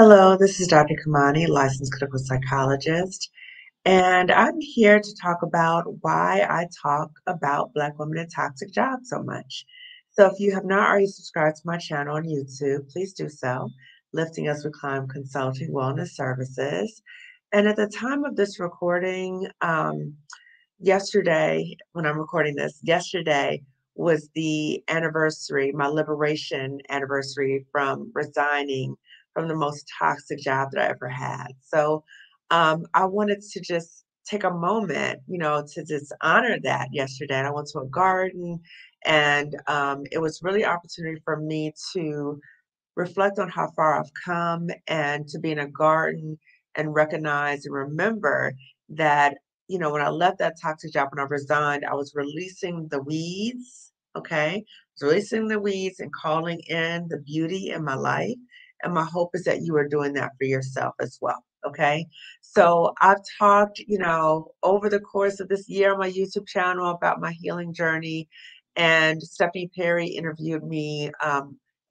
Hello, this is Dr. Kimani, licensed clinical psychologist, and I'm here to talk about why I talk about Black women in toxic jobs so much. So if you have not already subscribed to my channel on YouTube, please do so, Lifting As We Climb Consulting Wellness Services. And at the time of this recording, yesterday, when I'm recording this, yesterday was the anniversary, my liberation anniversary from resigning from the most toxic job that I ever had. So I wanted to just take a moment, you know, to just honor that yesterday. And I went to a garden, and it was really an opportunity for me to reflect on how far I've come and to be in a garden and recognize and remember that, you know, when I left that toxic job, when I resigned, I was releasing the weeds, okay? I was releasing the weeds and calling in the beauty in my life. And my hope is that you are doing that for yourself as well, okay? So I've talked, you know, over the course of this year on my YouTube channel about my healing journey, and Stephanie Perry interviewed me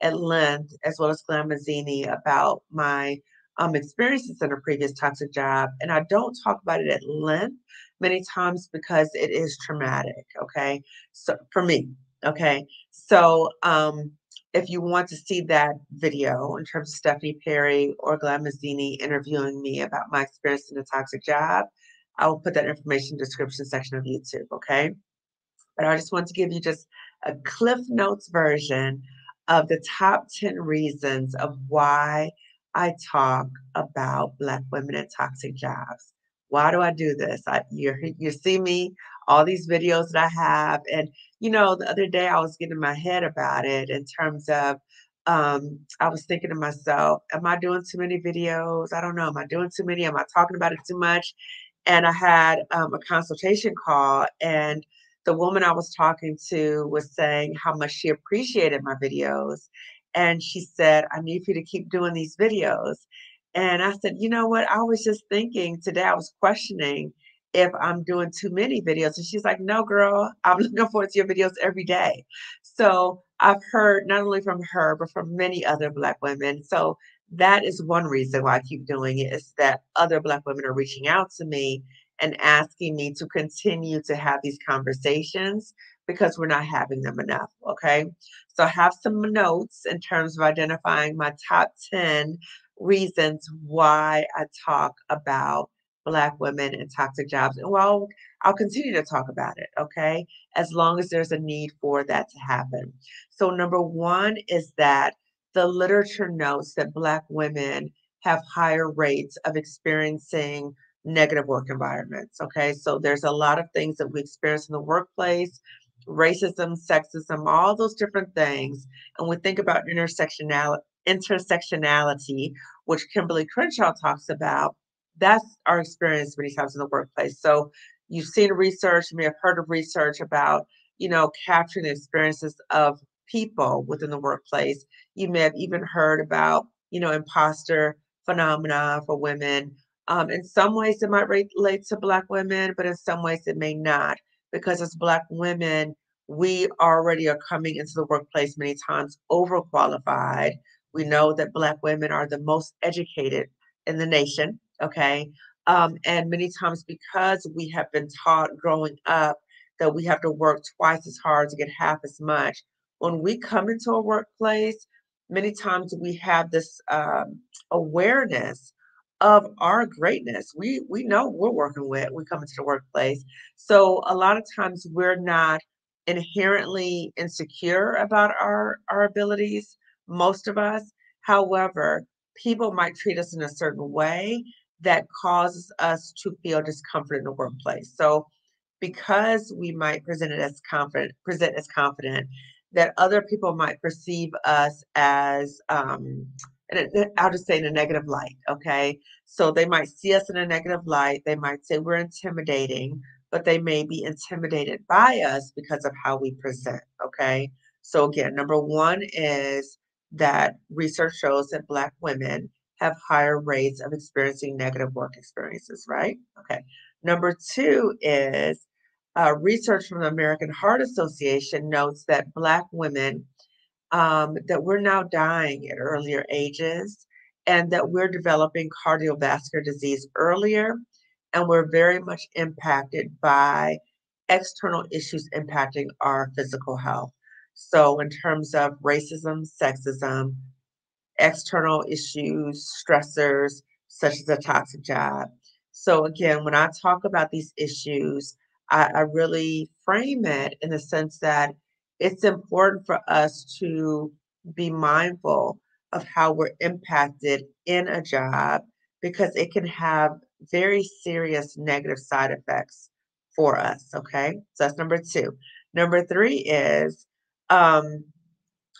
at length, as well as Glamazini, about my experiences in a previous toxic job. And I don't talk about it at length many times because it is traumatic, okay? So for me, okay? So, if you want to see that video in terms of Stephanie Perry or Glamazini interviewing me about my experience in a toxic job, I will put that information in the description section of YouTube, okay? But I just want to give you just a Cliff Notes version of the top 10 reasons of why I talk about Black women in toxic jobs. Why do I do this? You see me, all these videos that I have. And, you know, the other day I was getting my head about it in terms of, I was thinking to myself, am I doing too many videos? I don't know. Am I doing too many? Am I talking about it too much? And I had a consultation call, and the woman I was talking to was saying how much she appreciated my videos. And she said, I need you to keep doing these videos. And I said, you know what? I was just thinking today, I was questioning if I'm doing too many videos. And she's like, no, girl, I'm looking forward to your videos every day. So I've heard not only from her, but from many other Black women. So that is one reason why I keep doing it, is that other Black women are reaching out to me and asking me to continue to have these conversations because we're not having them enough, okay? So I have some notes in terms of identifying my top 10 reasons why I talk about Black women and toxic jobs. And well, I'll continue to talk about it, okay? As long as there's a need for that to happen. So number one is that the literature notes that Black women have higher rates of experiencing negative work environments, okay? So there's a lot of things that we experience in the workplace, racism, sexism, all those different things. And we think about intersectionality, which Kimberly Crenshaw talks about. That's our experience many times in the workplace. So you've seen research, you may have heard of research about, you know, capturing the experiences of people within the workplace. You may have even heard about, you know, imposter phenomena for women. In some ways it might relate to Black women, but in some ways it may not, because as Black women, we already are coming into the workplace many times overqualified. We know that Black women are the most educated in the nation, okay? And many times, because we have been taught growing up that we have to work twice as hard to get half as much, when we come into a workplace, many times we have this awareness of our greatness. We know we're working with, we come into the workplace. So a lot of times we're not inherently insecure about our abilities, most of us. However, people might treat us in a certain way that causes us to feel discomfort in the workplace. So because we might present as confident, that other people might perceive us as, and I'll just say, in a negative light, okay? So they might see us in a negative light. They might say we're intimidating, but they may be intimidated by us because of how we present, okay? So again, number one is that research shows that Black women have higher rates of experiencing negative work experiences, right? Okay. Number two is research from the American Heart Association notes that Black women, that we're now dying at earlier ages, and that we're developing cardiovascular disease earlier, and we're very much impacted by external issues impacting our physical health. So in terms of racism, sexism, external issues, stressors, such as a toxic job. So again, when I talk about these issues, I really frame it in the sense that it's important for us to be mindful of how we're impacted in a job, because it can have very serious negative side effects for us. Okay, so that's number two. Number three is when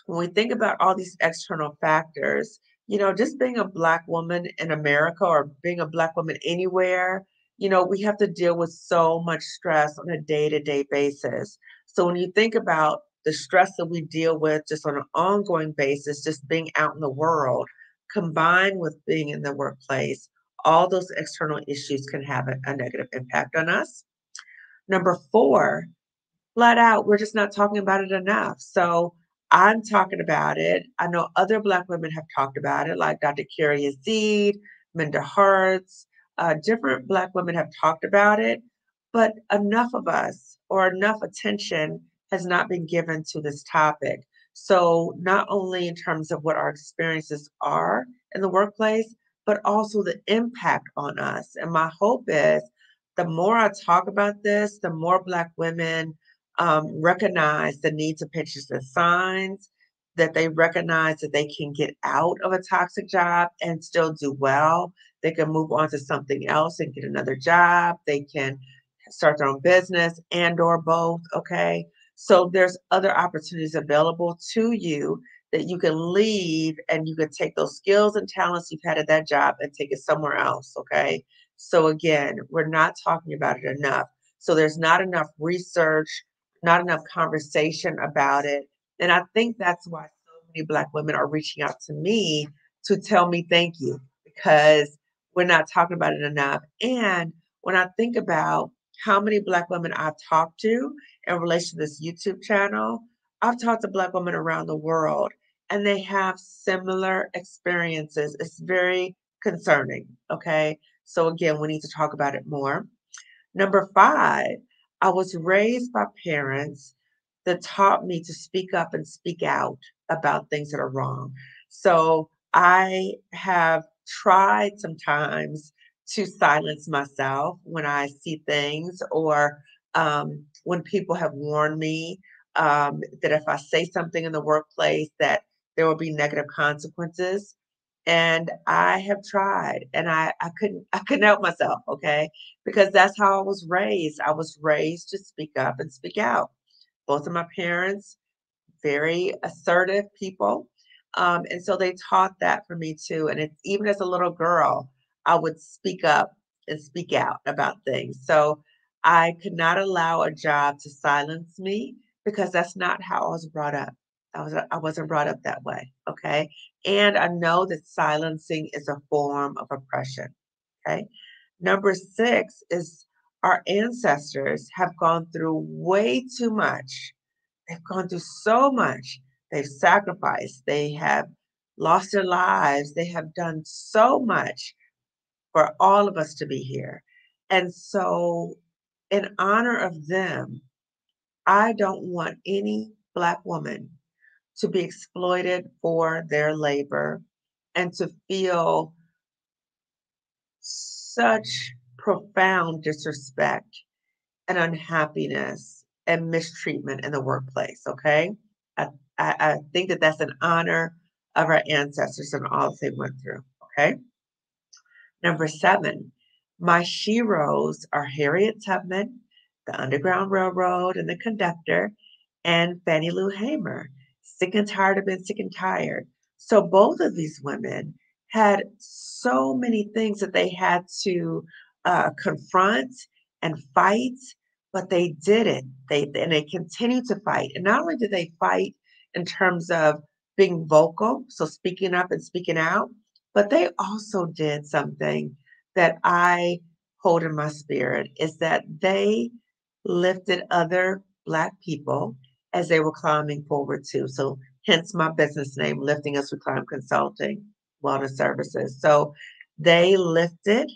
we think about all these external factors, you know, just being a Black woman in America or being a Black woman anywhere, you know, we have to deal with so much stress on a day-to-day basis. So when you think about the stress that we deal with just on an ongoing basis, just being out in the world, combined with being in the workplace, all those external issues can have a negative impact on us. Number four, flat out, we're just not talking about it enough. So I'm talking about it. I know other Black women have talked about it, like Dr. Keri Aziz, Minda Hertz, different Black women have talked about it, but enough of us or enough attention has not been given to this topic. So not only in terms of what our experiences are in the workplace, but also the impact on us. And my hope is the more I talk about this, the more Black women recognize the need to pictures and signs, that they recognize that they can get out of a toxic job and still do well. They can move on to something else and get another job. They can start their own business and or both, okay? So there's other opportunities available to you that you can leave, and you can take those skills and talents you've had at that job and take it somewhere else, okay? So again, we're not talking about it enough. So there's not enough research, not enough conversation about it. And I think that's why so many Black women are reaching out to me to tell me thank you, because we're not talking about it enough. And when I think about how many Black women I've talked to in relation to this YouTube channel, I've talked to Black women around the world, and they have similar experiences. It's very concerning, okay? So again, we need to talk about it more. Number five, I was raised by parents that taught me to speak up and speak out about things that are wrong. So I have tried sometimes to silence myself when I see things, or when people have warned me that if I say something in the workplace that there will be negative consequences. And I have tried, and I couldn't help myself, okay? Because that's how I was raised. I was raised to speak up and speak out. Both of my parents, very assertive people. And so they taught that for me too. And it's, even as a little girl, I would speak up and speak out about things. So I could not allow a job to silence me, because that's not how I was brought up. I wasn't brought up that way, okay? And I know that silencing is a form of oppression, okay? Number six is our ancestors have gone through way too much. They've gone through so much. They've sacrificed. They have lost their lives. They have done so much for all of us to be here. And so in honor of them, I don't want any Black woman to be exploited for their labor and to feel such profound disrespect and unhappiness and mistreatment in the workplace, okay? I think that that's in honor of our ancestors and all they went through, okay? Number seven, my sheroes are Harriet Tubman, the Underground Railroad and the conductor, and Fannie Lou Hamer. Sick and tired of being sick and tired. So both of these women had so many things that they had to confront and fight, but they did it. They continued to fight. And not only did they fight in terms of being vocal, so speaking up and speaking out, but they also did something that I hold in my spirit, is that they lifted other Black people as they were climbing forward too. So hence my business name, Lifting As We Climb Consulting. Wellness Services. So they lifted,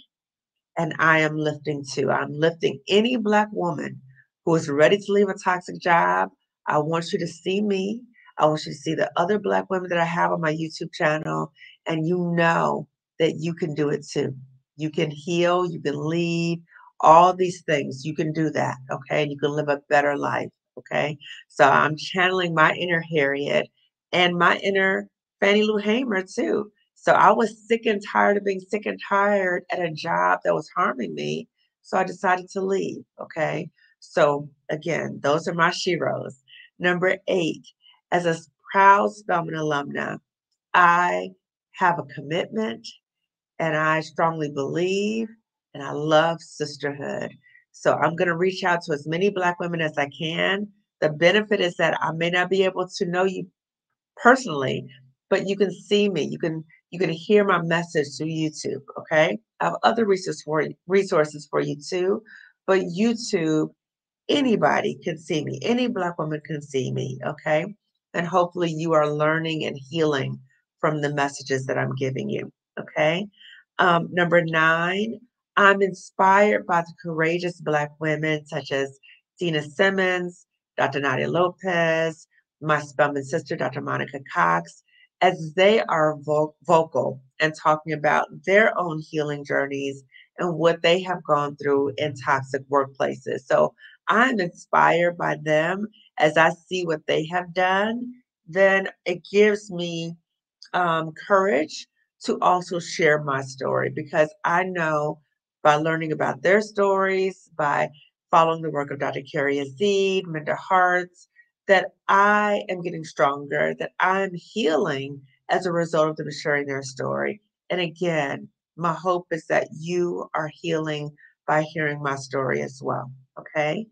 and I am lifting too. I'm lifting any Black woman who is ready to leave a toxic job. I want you to see me. I want you to see the other Black women that I have on my YouTube channel, and you know that you can do it too. You can heal, you can lead, all these things. You can do that, okay? And you can live a better life, okay? So I'm channeling my inner Harriet and my inner Fannie Lou Hamer too. So I was sick and tired of being sick and tired at a job that was harming me. So I decided to leave, okay? So again, those are my sheroes. Number 8, as a proud Spelman alumna, I have a commitment and I strongly believe and I love sisterhood. So I'm going to reach out to as many Black women as I can. The benefit is that I may not be able to know you personally, but you can see me. You can hear my message through YouTube, okay? I have other resources for you too, but YouTube, anybody can see me. Any Black woman can see me, okay? And hopefully you are learning and healing from the messages that I'm giving you, okay? Number 9, I'm inspired by the courageous Black women such as Tina Simmons, Dr. Nadia Lopez, my Spelman sister, Dr. Monica Cox, as they are vocal and talking about their own healing journeys and what they have gone through in toxic workplaces. So I'm inspired by them. As I see what they have done, then it gives me courage to also share my story, because I know by learning about their stories, by following the work of Dr. Keri Aziz, Minda Hertz, that I am getting stronger, that I'm healing as a result of them sharing their story. And again, my hope is that you are healing by hearing my story as well, okay?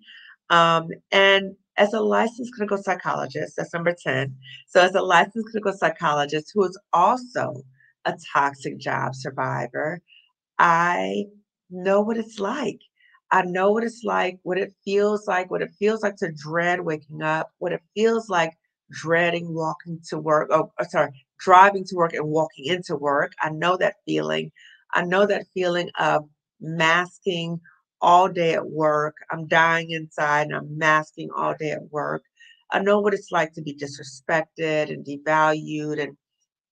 And as a licensed clinical psychologist, that's number 10. So as a licensed clinical psychologist who is also a toxic job survivor, I know what it's like. I know what it's like, what it feels like, what it feels like to dread waking up, what it feels like dreading walking to work, driving to work and walking into work. I know that feeling. I know that feeling of masking all day at work. I'm dying inside and I'm masking all day at work. I know what it's like to be disrespected and devalued and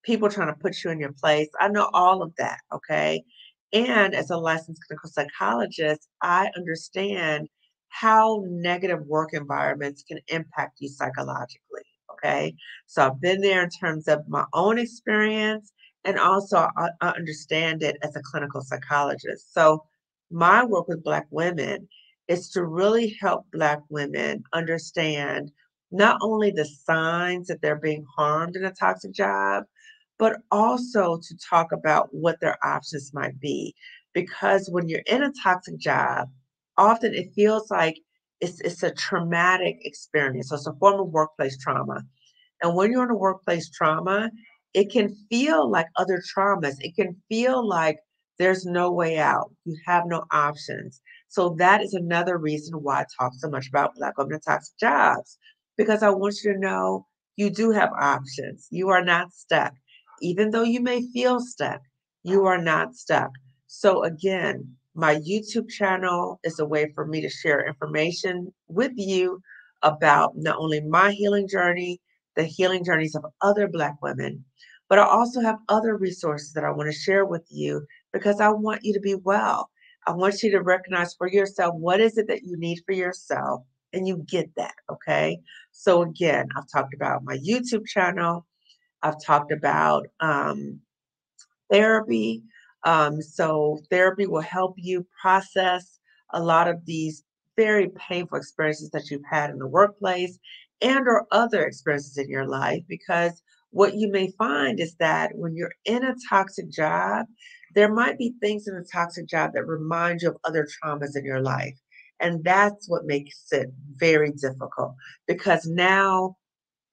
people trying to put you in your place. I know all of that, okay? And as a licensed clinical psychologist, I understand how negative work environments can impact you psychologically, okay? So I've been there in terms of my own experience, and also I understand it as a clinical psychologist. So my work with Black women is to really help Black women understand not only the signs that they're being harmed in a toxic job, but also to talk about what their options might be. Because when you're in a toxic job, often it feels like it's a traumatic experience. So it's a form of workplace trauma. And when you're in a workplace trauma, it can feel like other traumas. It can feel like there's no way out. You have no options. So that is another reason why I talk so much about Black women in toxic jobs, because I want you to know you do have options. You are not stuck. Even though you may feel stuck, you are not stuck. So again, my YouTube channel is a way for me to share information with you about not only my healing journey, the healing journeys of other Black women, but I also have other resources that I want to share with you, because I want you to be well. I want you to recognize for yourself, what is it that you need for yourself? And you get that, okay? So again, I've talked about my YouTube channel. I've talked about therapy. So therapy will help you process a lot of these very painful experiences that you've had in the workplace and or other experiences in your life, because what you may find is that when you're in a toxic job, there might be things in a toxic job that remind you of other traumas in your life. And that's what makes it very difficult, because now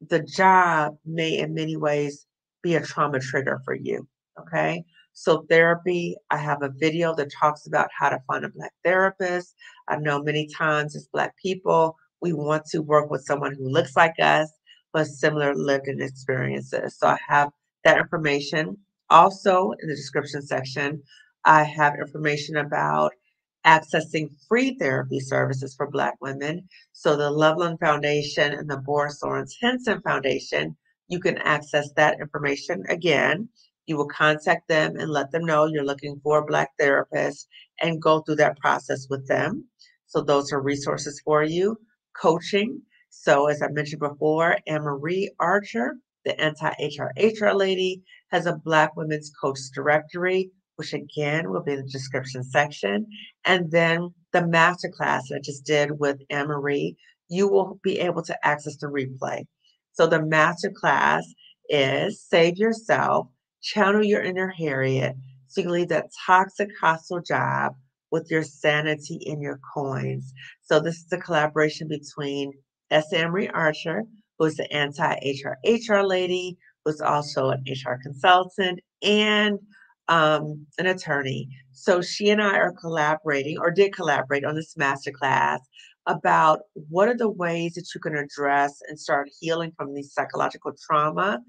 the job may in many ways be a trauma trigger for you, okay? So therapy, I have a video that talks about how to find a Black therapist. I know many times as Black people, we want to work with someone who looks like us, but similar lived in experiences. So I have that information. Also, in the description section, I have information about accessing free therapy services for Black women. So the Loveland Foundation and the Boris Lawrence Henson Foundation, you can access that information. Again, you will contact them and let them know you're looking for a Black therapist and go through that process with them. So those are resources for you. Coaching. So as I mentioned before, Anne-Marie Archer, the anti-HRHR lady, has a Black Women's Coach Directory, which again will be in the description section. And then the masterclass that I just did with Anne-Marie, you will be able to access the replay. So the masterclass is Save Yourself, Channel Your Inner Harriet, so you can leave that toxic, hostile job with your sanity and your coins. So this is a collaboration between Anne-Marie Archer, who is the anti-HRHR lady, who's also an HR consultant and an attorney. So she and I are collaborating, or did collaborate, on this masterclass about what are the ways that you can address and start healing from the psychological trauma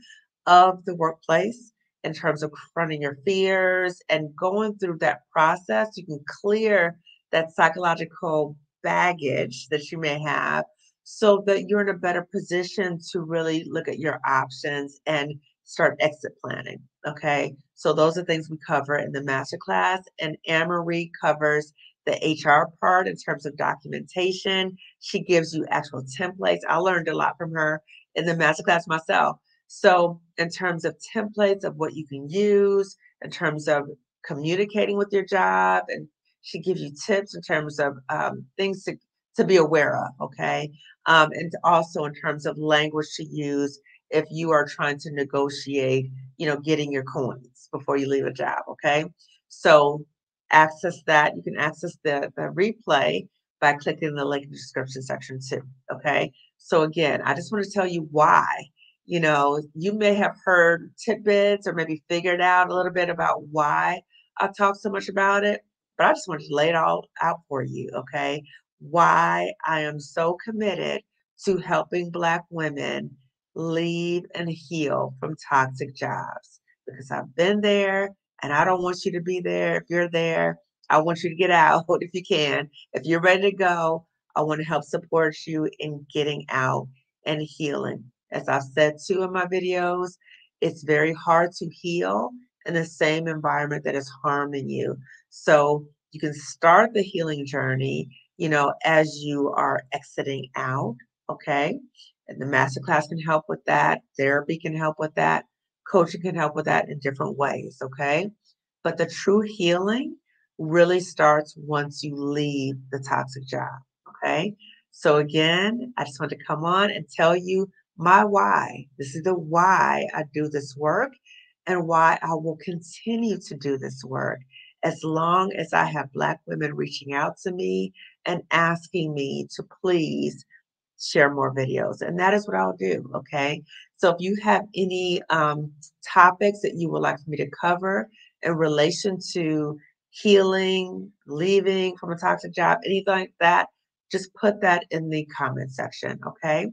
of the workplace in terms of confronting your fears and going through that process. You can clear that psychological baggage that you may have so that you're in a better position to really look at your options and start exit planning. Okay, so those are things we cover in the masterclass, and Anne-Marie covers the HR part in terms of documentation. She gives you actual templates. I learned a lot from her in the masterclass myself. So in terms of templates of what you can use, in terms of communicating with your job, and she gives you tips in terms of things to be aware of, okay? And also in terms of language to use if you are trying to negotiate, you know, getting your coins before you leave a job, okay? So access that. You can access the replay by clicking the link in the description section too, okay? So again, I just want to tell you why. You know, you may have heard tidbits or maybe figured out a little bit about why I talk so much about it, but I just wanted to lay it all out for you, okay? Why I am so committed to helping Black women leave and heal from toxic jobs, because I've been there and I don't want you to be there. If you're there, I want you to get out if you can. If you're ready to go, I want to help support you in getting out and healing. As I've said too in my videos, it's very hard to heal in the same environment that is harming you. So you can start the healing journey, you know, as you are exiting out, okay? And the masterclass can help with that. Therapy can help with that. Coaching can help with that in different ways, okay? But the true healing really starts once you leave the toxic job, okay? So again, I just want to come on and tell you my why. This is the why I do this work and why I will continue to do this work as long as I have Black women reaching out to me and asking me to please share more videos. And that is what I'll do, okay? So if you have any topics that you would like for me to cover in relation to healing, leaving from a toxic job, anything like that, just put that in the comment section, okay?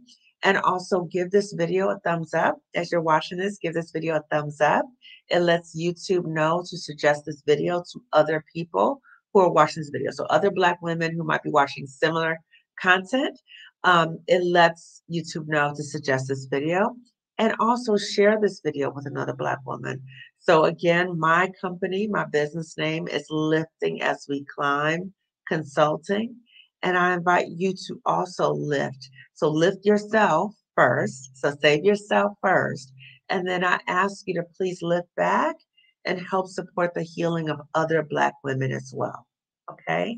And also give this video a thumbs up. As you're watching this, give this video a thumbs up. It lets YouTube know to suggest this video to other people who are watching this video. So other Black women who might be watching similar content, it lets YouTube know to suggest this video, and also share this video with another Black woman. So again, my company, my business name is Lifting As We Climb Consulting. And I invite you to also lift. So lift yourself first. So save yourself first. And then I ask you to please lift back and help support the healing of other Black women as well. Okay.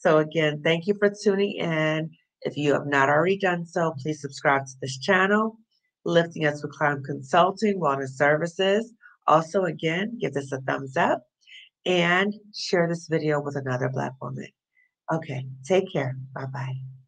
So again, thank you for tuning in. If you have not already done so, please subscribe to this channel, Lifting As We Climb Consulting Wellness Services. Also, again, give this a thumbs up and share this video with another Black woman. Okay, take care. Bye-bye.